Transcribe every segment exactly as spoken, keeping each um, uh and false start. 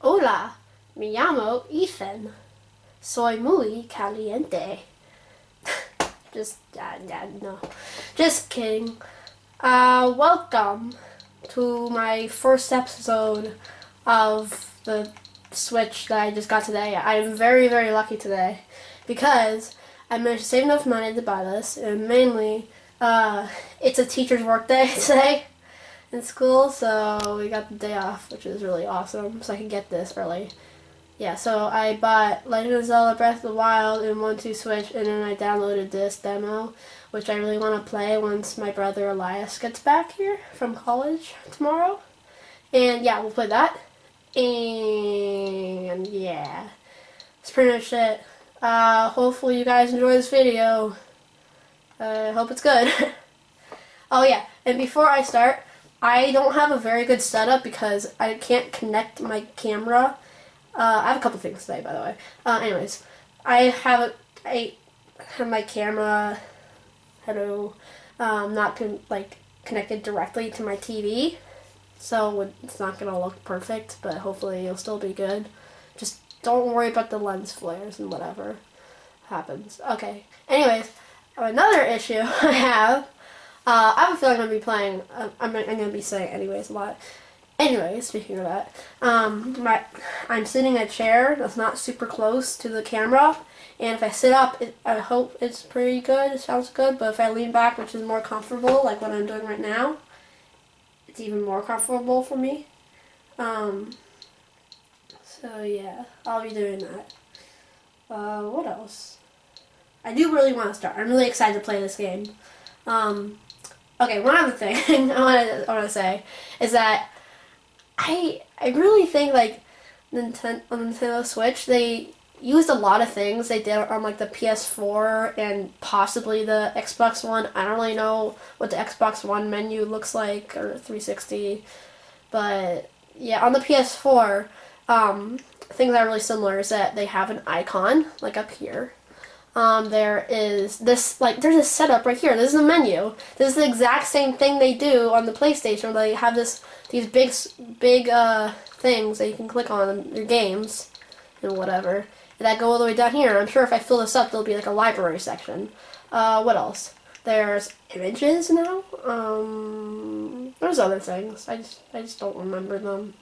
Hola, me llamo Ethan. Soy muy caliente. Just, uh, yeah, no. Just kidding. Uh, welcome to my first episode of the Switch that I just got today. I'm very, very lucky today because I managed to save enough money to buy this, and mainly, uh, it's a teacher's work day today in school, so we got the day off, which is really awesome, so I can get this early. Yeah, so I bought Legend of Zelda Breath of the Wild and one two Switch, and then I downloaded this demo, which I really want to play once my brother Elias gets back here from college tomorrow. And yeah, we'll play that. And yeah, that's pretty much it. Uh, hopefully you guys enjoy this video. I uh, hope it's good. Oh yeah, and before I start, I don't have a very good setup because I can't connect my camera. Uh, I have a couple things today, by the way. Uh, anyways, I have, a, I have my camera, hello, um, not con like connected directly to my T V, so it's not going to look perfect, but hopefully it'll still be good. Just don't worry about the lens flares and whatever happens. Okay, anyways, another issue I have, uh, I have a feeling I'm going to be playing, uh, I'm, I'm going to be saying anyways a lot. Anyway, speaking of that, um, my, I'm sitting in a chair that's not super close to the camera, and if I sit up, it, I hope it's pretty good, it sounds good, but if I lean back, which is more comfortable, like what I'm doing right now, it's even more comfortable for me. Um, so yeah, I'll be doing that. Uh, what else? I do really want to start. I'm really excited to play this game. Um, okay, one other thing I want to say is that I I really think like Nintendo on Nintendo Switch, they used a lot of things they did on like the P S four and possibly the Xbox One. I don't really know what the Xbox One menu looks like, or three sixty, but yeah, on the P S four, um, things that are really similar is that they have an icon like up here. Um, there is this, like, there's a setup right here. This is the menu. This is the exact same thing they do on the PlayStation. They have this, these big, big, uh, things that you can click on, your games, and whatever. And that go all the way down here. I'm sure if I fill this up, there'll be, like, a library section. Uh, what else? There's images now? Um, there's other things. I just, I just don't remember them.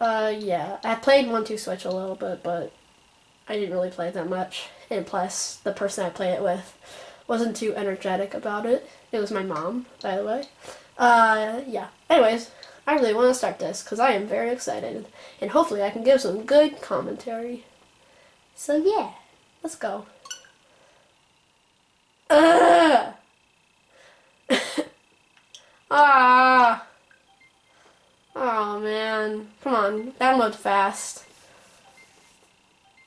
Uh, yeah. I played one two Switch a little bit, but I didn't really play it that much, and plus the person I played it with wasn't too energetic about it. It was my mom, by the way. Uh, yeah. Anyways, I really want to start this because I am very excited, and hopefully I can give some good commentary. So yeah, let's go. Ugh! Ah! Oh man! Come on, download fast.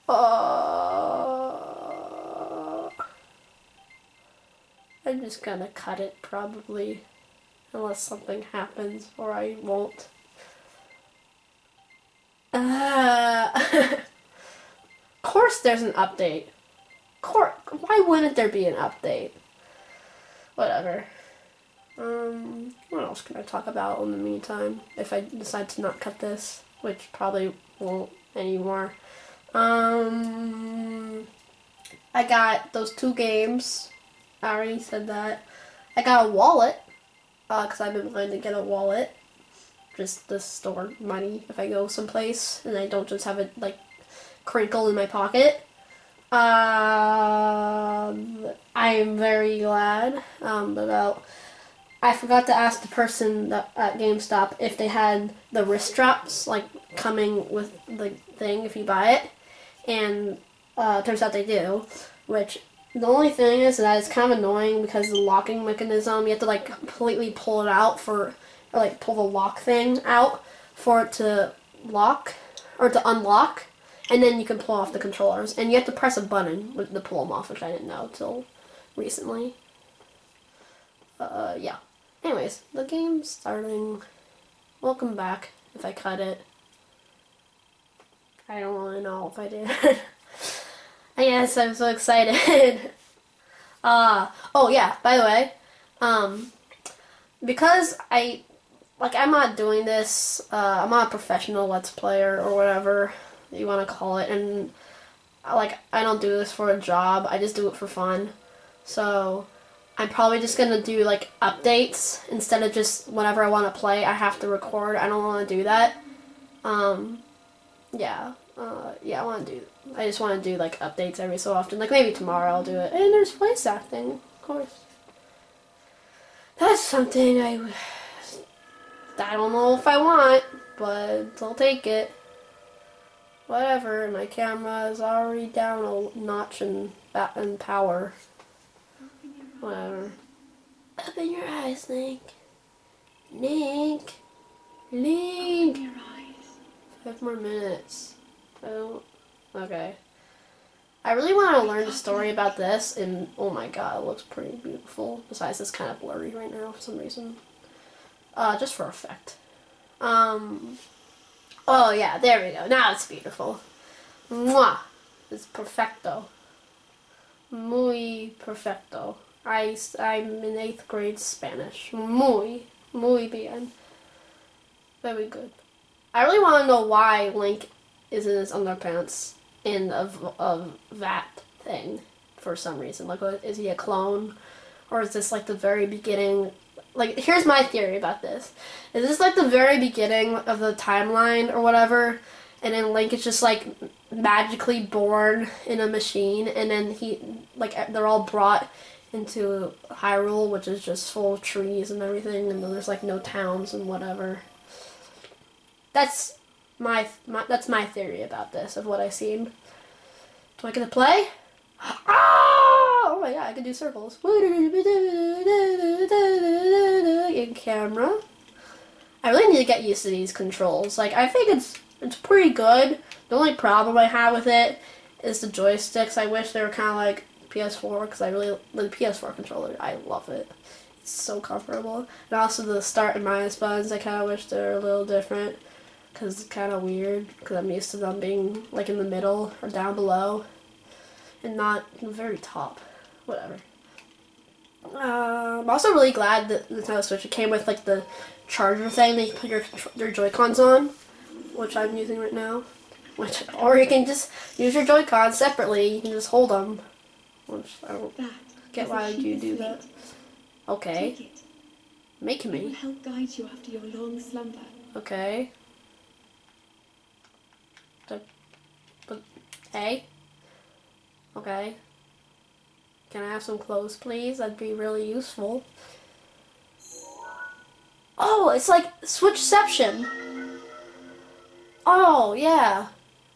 Oh, I'm just gonna cut it probably, unless something happens or I won't. Uh, of course there's an update. Course, why wouldn't there be an update? Whatever. Um, what else can I talk about in the meantime if I decide to not cut this, which probably won't anymore. Um, I got those two games. I already said that. I got a wallet, uh, because I've been wanting to get a wallet, just to store money if I go someplace, and I don't just have it, like, crinkle in my pocket. Um, I am very glad, um, about, I forgot to ask the person that, at GameStop if they had the wrist straps, like, coming with the thing if you buy it. And uh, turns out they do, which the only thing is that it's kind of annoying because the locking mechanism, you have to like completely pull it out for, or like pull the lock thing out for it to lock, or to unlock, and then you can pull off the controllers. And you have to press a button to pull them off, which I didn't know till recently. Uh, yeah. Anyways, the game's starting. Welcome back, if I cut it. I don't really know if I did. I guess I'm so excited. uh, oh yeah, by the way, um, because I like, I'm not doing this, uh, I'm not a professional Let's Player or whatever you want to call it, and, like, I don't do this for a job, I just do it for fun, so I'm probably just going to do, like, updates instead of just whenever I want to play, I have to record, I don't want to do that, um, yeah, uh, yeah, I want to do, I just want to do, like, updates every so often, like, maybe tomorrow I'll do it, and there's voice acting, of course. That's something I, I don't know if I want, but I'll take it. Whatever, my camera is already down a notch in, in power. Whatever. Open your eyes, Link. Link. Link. Open your eyes. Five more minutes. Oh, okay. I really want to learn the story about this, and oh my god, it looks pretty beautiful. Besides, it's kind of blurry right now for some reason. Uh, just for effect. Um, oh yeah, there we go. Now it's beautiful. Mwah! It's perfecto. Muy perfecto. I, I'm in eighth grade Spanish. Muy, muy bien. Very good. I really want to know why Link is in his underpants. In a, a vat thing for some reason. Like, is he a clone? Or is this like the very beginning? Like, here's my theory about this. Is this like the very beginning of the timeline or whatever? And then Link is just like magically born in a machine, and then he, like, they're all brought into Hyrule, which is just full of trees and everything, and there's like no towns and whatever. That's My, my that's my theory about this, of what I've seen. Do I get to play? Oh! Oh my god, I can do circles. In camera. I really need to get used to these controls. Like, I think it's it's pretty good. The only problem I have with it is the joysticks. I wish they were kind of like P S four, because I really the P S four controller. I love it. It's so comfortable. And also the start and minus buttons. I kind of wish they were a little different. Because it's kind of weird, because I'm used to them being like in the middle or down below and not in the very top. Whatever. Uh, I'm also really glad that the Nintendo Switch came with like the charger thing that you put your, your Joy-Cons on, which I'm using right now. Which, or you can just use your Joy-Cons separately, you can just hold them. Which I don't get why you do that. Okay. Make me. It will help guide you after your long slumber. Okay. But, hey, okay, can I have some clothes, please? That'd be really useful. Oh, it's like Switchception. Oh yeah,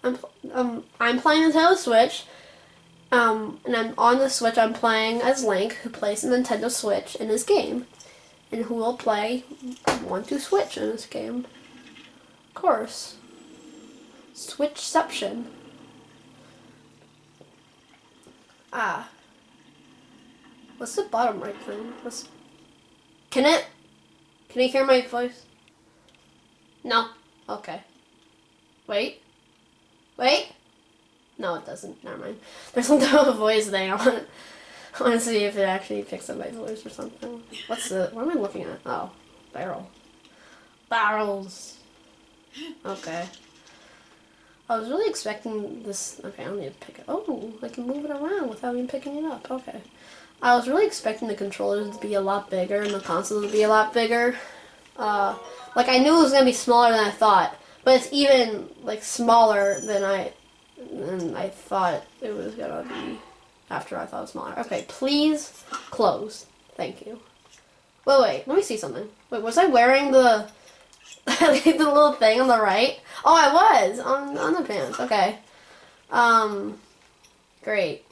I'm um I'm playing Nintendo Switch, um, and I'm on the Switch. I'm playing as Link, who plays the Nintendo Switch in this game, and who will play one two Switch in this game, of course. Switchception. Ah. What's the bottom right thing? What's... Can it? Can you hear my voice? No. Okay. Wait. Wait. No, it doesn't. Never mind. There's some type of voice there. I want to, I want to see if it actually picks up my voice or something. What's the? What am I looking at? Oh, barrel. Barrels. Okay. I was really expecting this. Okay, I don't need to pick it. Oh, I can move it around without even picking it up. Okay. I was really expecting the controllers to be a lot bigger and the console to be a lot bigger. Uh, like, I knew it was going to be smaller than I thought, but it's even, like, smaller than I than I thought it was going to be after I thought it was smaller. Okay, please close. Thank you. Wait, wait, let me see something. Wait, was I wearing the... the little thing on the right. Oh, I was on on the pants. Okay, um, great.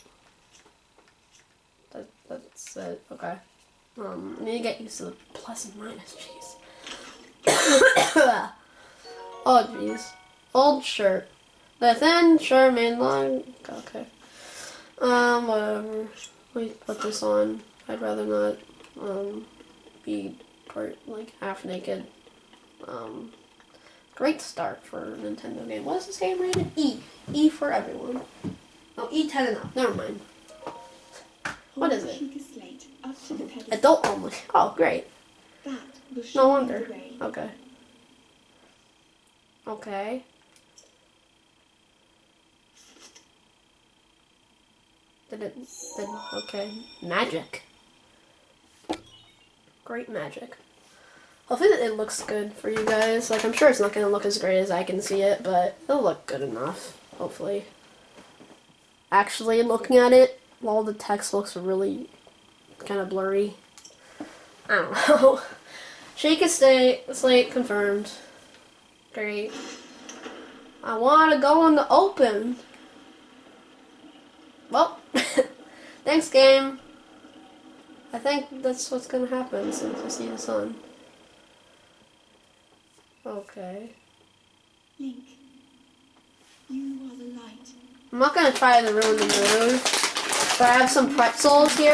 That, that's it. Okay. Um, I need to get used to the plus and minus. Jeez. Oh, jeez. Old shirt. The thin shirt made long. Okay. Um, whatever. Let me put this on. I'd rather not um be part like half naked. Um, great start for a Nintendo game. What is this game rated? E. E for everyone. Oh, E ten and up. Never mind. What is it? Adult only. Oh, great. No wonder. Okay. Okay. Did it, did, okay. Magic. Great magic. Hopefully it looks good for you guys. Like, I'm sure it's not going to look as great as I can see it, but it'll look good enough, hopefully. Actually, looking at it, all the text looks really kind of blurry. I don't know. Sheikah Slate confirmed. Great. I want to go in the open. Well, thanks, game. I think that's what's going to happen since we see the sun. Okay. Link, you are the light. I'm not going to try to ruin the mood, but I have some pretzels here.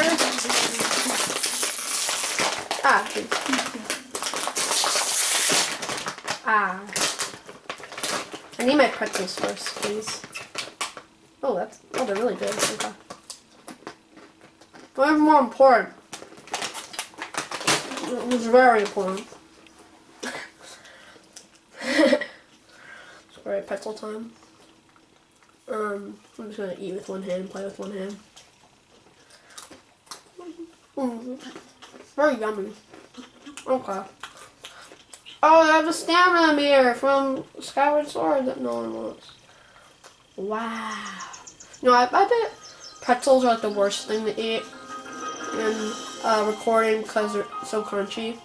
Ah, please. Ah. I need my pretzels first, please. Oh, that's, oh, they're really good. Okay. They're more important. It was very important. Sorry, pretzel time. Um, I'm just gonna eat with one hand, play with one hand. Mm. Very yummy. Okay. Oh, I have a stamina mirror from Skyward Sword that no one wants. Wow. No, I, I bet pretzels are like the worst thing to eat in uh, recording because they're so crunchy.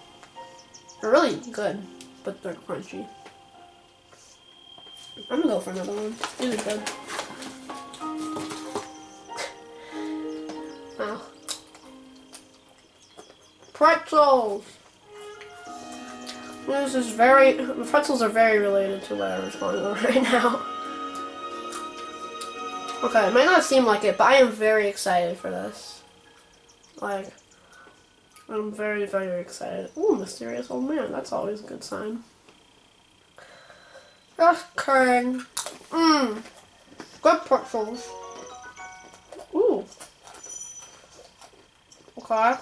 They're really good, but they're crunchy. I'm gonna go for another one. These are good. Wow. Pretzels! This is very. The pretzels are very related to what I was going on right now. Okay, it might not seem like it, but I am very excited for this. Like, I'm very, very excited. Ooh, mysterious old man. That's always a good sign. Just kidding. Mmm. Good pretzels. Ooh. Okay.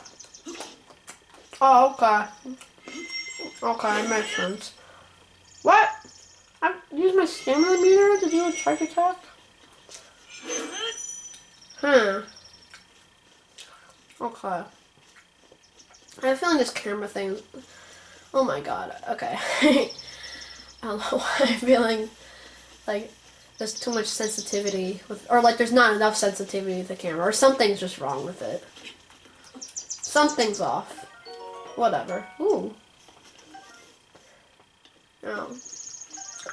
Oh, okay. Okay, makes sense. What? I used my stamina meter to do a charge attack? Huh. Okay. I have a feeling this camera thing is... Oh my god. Okay. I don't know why I'm feeling like there's too much sensitivity with, or like there's not enough sensitivity with the camera, or something's just wrong with it. Something's off. Whatever. Ooh. Oh.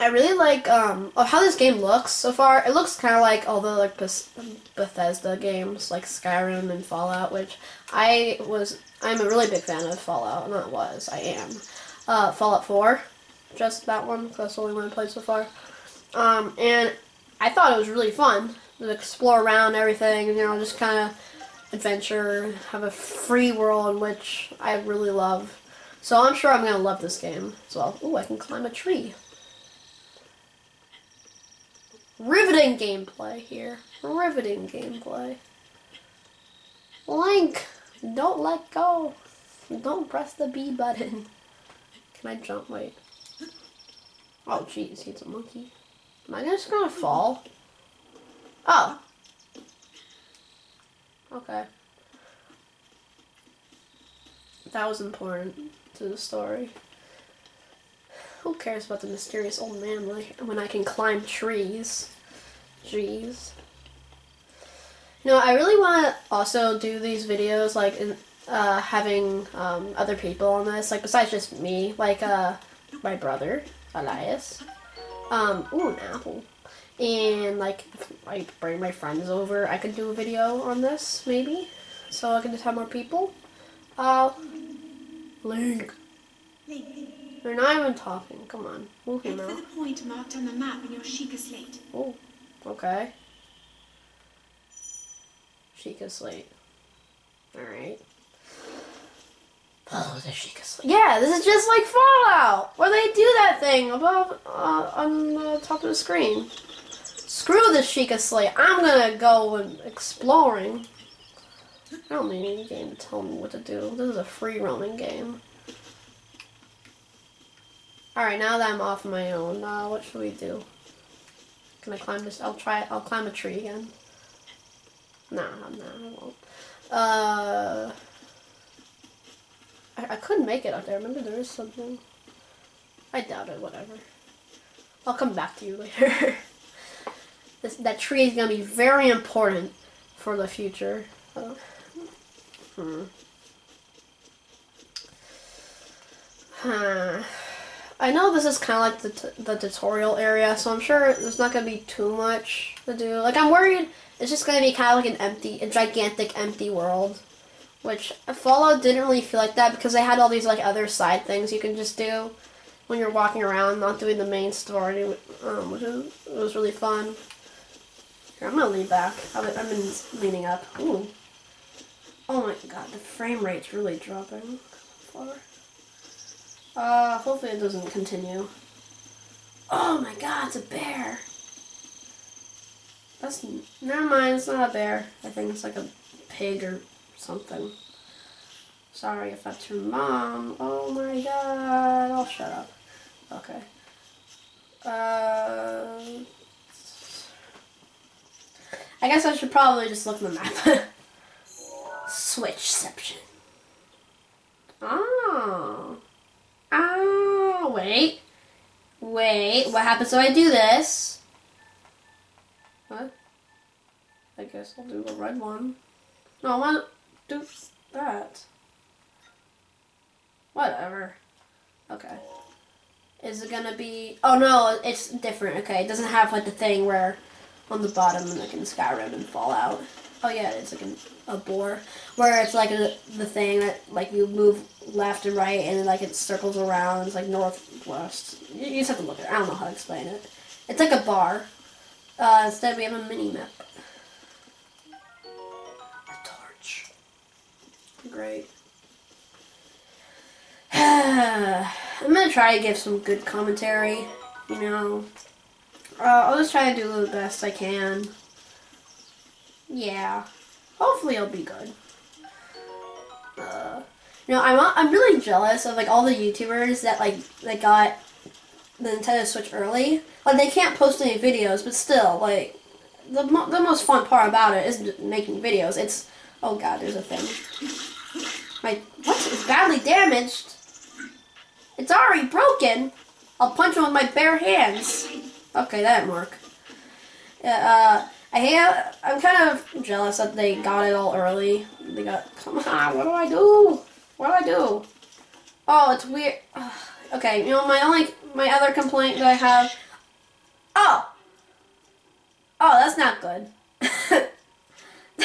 I really like um oh, how this game looks so far. It looks kind of like all the like Bethesda games, like Skyrim and Fallout, which I was I'm a really big fan of Fallout. Not was I am. Uh, Fallout Four. Just that one, because that's the only one I played so far. Um, and I thought it was really fun to explore around everything, and you know, just kind of adventure, have a free world, which I really love. So I'm sure I'm going to love this game as well. Ooh, I can climb a tree. Riveting gameplay here. Riveting gameplay. Link, don't let go. Don't press the B button. Can I jump? Wait. Oh, jeez, he's a monkey. Am I just gonna fall? Oh. Okay. That was important to the story. Who cares about the mysterious old man when I can climb trees? Jeez. You know, I really want to also do these videos, like, in, uh, having um, other people on this, like, besides just me, like, uh, my brother. Elias, um, ooh, an apple, and like if I bring my friends over, I could do a video on this maybe, so I can just have more people. Uh, Link, Link, they're not even talking. Come on, move him out. Look for the point marked on the map in your Sheikah Slate. Oh, okay. Sheikah Slate. All right. Follow the Sheikah Slate. Yeah, this is just like Fallout, where they do that thing above uh, on the top of the screen. Screw the Sheikah Slate. I'm gonna go and exploring. I don't need any game to tell me what to do. This is a free roaming game. Alright, now that I'm off my own, uh, what should we do? Can I climb this? I'll try, I'll climb a tree again. Nah, nah, I won't. Uh, I, I couldn't make it up there. Remember, there is something. I doubt it, whatever. I'll come back to you later. This, that tree is going to be very important for the future. Uh, hmm. Huh. I know this is kind of like the, t the tutorial area, so I'm sure there's not going to be too much to do. Like, I'm worried it's just going to be kind of like an empty, a gigantic empty world. Which, Fallout didn't really feel like that because they had all these, like, other side things you can just do when you're walking around, not doing the main story, um, which is, it was really fun. Here, I'm going to lean back. I've, I've been leaning up. Ooh. Oh my god, the frame rate's really dropping. Far. Uh, hopefully it doesn't continue. Oh my god, it's a bear! That's... never mind, it's not a bear. I think it's like a pig or something. Sorry if that's your mom. Oh my god, I'll shut up. Okay. Uh... I guess I should probably just look at the map. Switchception. Oh... Oh, wait. Wait, what happens if I do this? What? I guess I'll do the red one. No, I want to do that. Whatever. Okay. Is it gonna be... oh no, it's different. Okay, it doesn't have like the thing where on the bottom like in Skyrim and Fallout. Oh yeah, it's like an, a boar, where it's like a, the thing that like you move left and right, and like it circles around. It's like northwest. You, you just have to look at it. I don't know how to explain it. It's like a bar. Uh, instead, we have a mini map. A torch. Great. I'm gonna try to give some good commentary. You know, uh, I'll just try to do the best I can. Yeah, hopefully it'll be good. Uh, you know, I'm I'm really jealous of like all the YouTubers that like that got the Nintendo Switch early. Like they can't post any videos, but still, like the mo the most fun part about it isn't making videos. It's oh god, there's a thing. My what is badly damaged? It's already broken. I'll punch him with my bare hands. Okay, that didn't work. Uh. I have, I'm kind of jealous that they got it all early. They got, come on, what do I do? What do I do? Oh, it's weird. Ugh. Okay, you know, my only, my other complaint that I have. Oh! Oh, that's not good.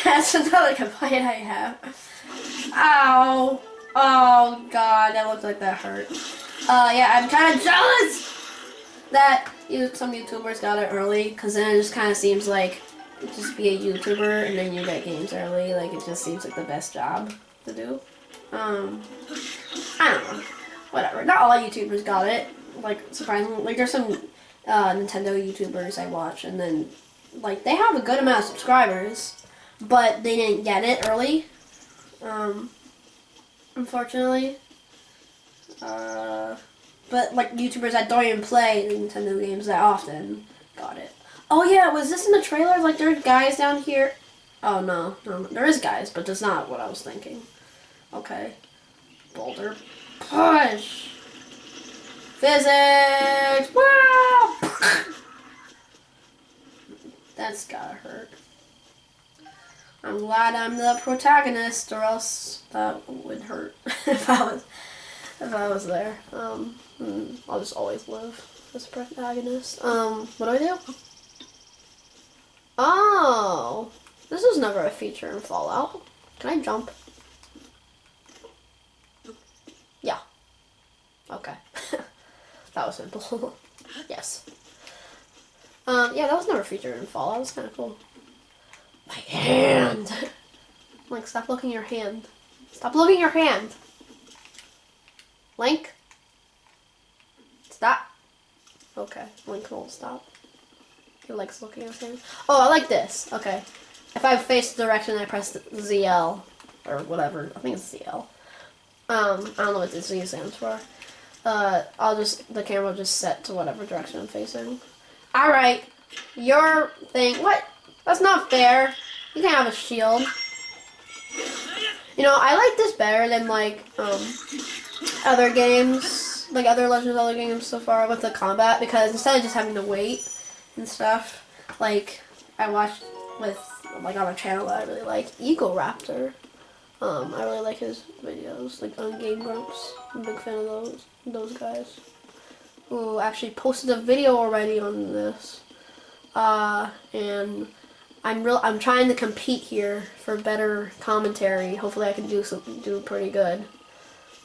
That's another complaint I have. Ow. Oh, God, that looks like that hurt. Uh, yeah, I'm kind of jealous that some YouTubers got it early, because then it just kind of seems like just be a YouTuber and then you get games early. Like it just seems like the best job to do. Um, I don't know. Whatever. Not all YouTubers got it. Like surprisingly, like there's some uh, Nintendo YouTubers I watch, and then like they have a good amount of subscribers, but they didn't get it early. Um, unfortunately. Uh. But like YouTubers that don't even play Nintendo games that often got it. Oh yeah, was this in the trailer? Like there are guys down here. Oh no, no there is guys, but that's not what I was thinking. Okay, boulder push. Physics. Wow. That's gotta hurt. I'm glad I'm the protagonist, or else that would hurt if I was. If I was there, um, I'll just always live as a protagonist. Um, what do I do? Oh, this was never a feature in Fallout. Can I jump? Yeah. Okay. That was simple. Yes. Um, yeah, that was never featured in Fallout. It was kind of cool. My hand. Like, stop looking at your hand. Stop looking at your hand. Link, stop. Okay, Link won't stop. He likes looking at him. Oh, I like this. Okay, if I face the direction, I press Z L or whatever. I think it's Z L. Um, I don't know what the Z stands for. Uh, I'll just, the camera will just set to whatever direction I'm facing. Alright, your thing, what? That's not fair. You can't have a shield. You know, I like this better than, like, um, other games, like other Legend of Zelda games so far with the combat, because instead of just having to wait and stuff, like, I watched with, like, on a channel that I really like, Egoraptor. Um, I really like his videos, like on Game Grumps. I'm a big fan of those those guys. Who actually posted a video already on this. Uh, and I'm real. I'm trying to compete here for better commentary. Hopefully, I can do some, do pretty good.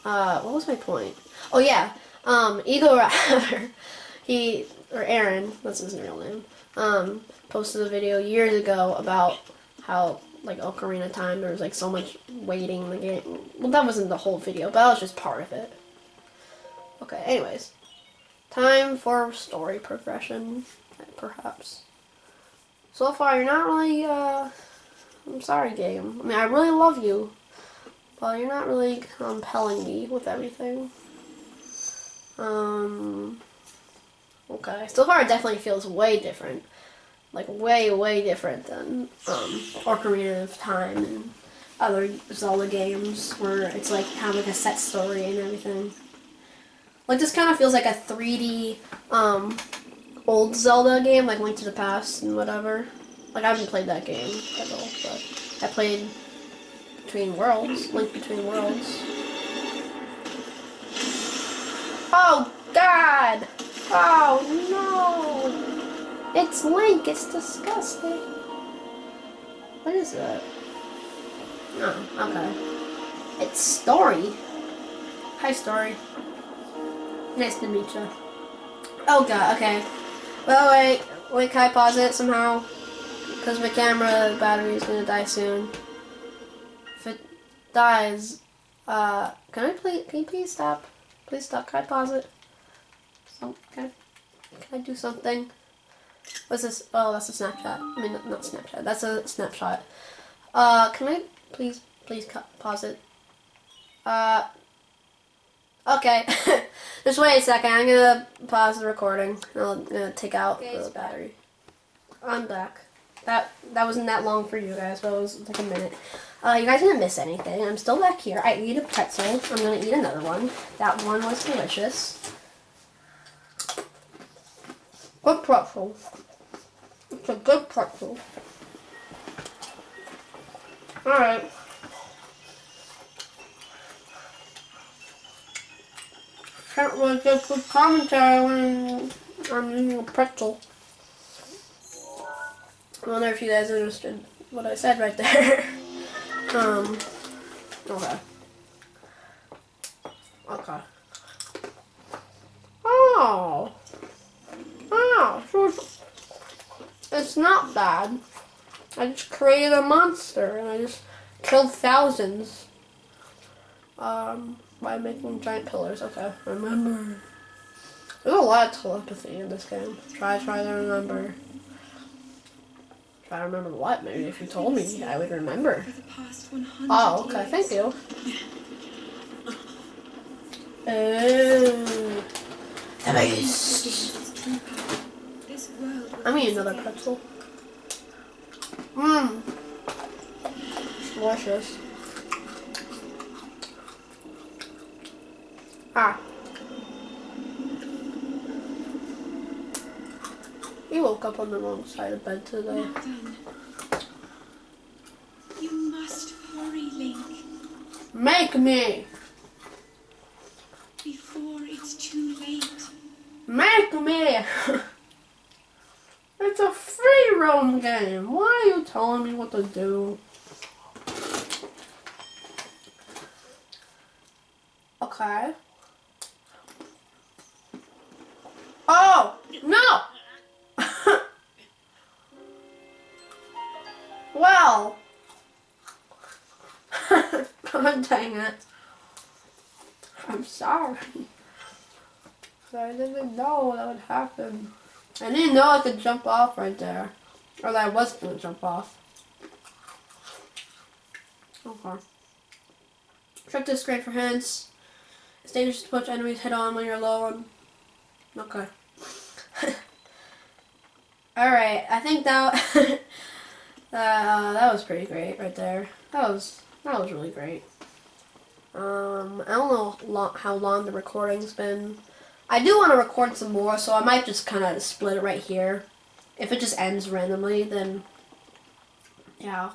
Uh, what was my point? Oh yeah, um, Egoraptor. he or Aaron, that's his real name. Um, posted a video years ago about how, like, Ocarina of Time, there was, like, so much waiting in the game. Well, that wasn't the whole video, but that was just part of it. Okay, anyways. Time for story progression, perhaps. So far, you're not really, uh... I'm sorry, game. I mean, I really love you, but you're not really compelling me with everything. Um... Okay. So far, it definitely feels way different. Like, way, way different than um, Ocarina of Time and other Zelda games where it's, like, kind of like a set story and everything. Like, this kind of feels like a three D um, old Zelda game, like Link to the Past and whatever. Like, I haven't played that game at all, but I played Between Worlds, Link Between Worlds. Oh, God! Oh, no! It's Link, it's disgusting. What is that? Oh, okay. It's Story. Hi, Story. Nice to meet you. Oh, God, okay. Well, wait. Wait, can I pause it somehow? Because my camera battery's gonna die soon. If it dies, uh, can I please, can you please stop? Please stop. Can I pause it? So, can I, can I do something? What's this? Oh, that's a snapshot. I mean, not snapshot. That's a snapshot. Uh, can I please, please cut, pause it? Uh, okay. Just wait a second. I'm gonna pause the recording. I'm gonna take out okay, the battery. Back. I'm back. That that wasn't that long for you guys, but it was like a minute. Uh, you guys didn't miss anything. I'm still back here. I eat a pretzel. I'm gonna eat another one. That one was delicious. Good pretzel. It's a good pretzel. Alright. Can't really give good commentary when I'm eating a pretzel. I wonder if you guys understood what I said right there. um. Okay. Okay. Oh! Wow, it's not bad. I just created a monster and I just killed thousands um, by making giant pillars. Okay, remember. There's a lot of telepathy in this game. Try, try to remember. Try to remember what? Maybe if you told me, I would remember. Oh, okay, thank you. Oh, the beast. I need another pretzel. Mmm. Delicious. Ah. You woke up on the wrong side of bed today. You must hurry, Link. Make me. Before it's too late. Make me. It's a free roam game. Why are you telling me what to do? Okay. Oh no! Well, God dang it! I'm sorry. I didn't know that would happen. I didn't know I could jump off right there. Or that I was going to jump off. Okay. Check the screen for hints. It's dangerous to punch enemies head on when you're low on... Okay. Alright, I think that uh, that was pretty great right there. That was that was really great. Um, I don't know lo how long the recording's been. I do want to record some more, so I might just kind of split it right here. If it just ends randomly, then yeah.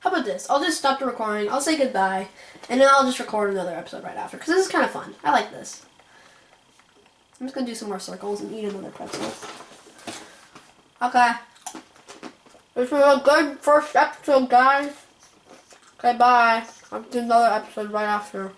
How about this? I'll just stop the recording. I'll say goodbye, and then I'll just record another episode right after because this is kind of fun. I like this. I'm just gonna do some more circles and eat another pretzel. Okay. This was a good first episode, guys. Okay, bye. I'll do another episode right after.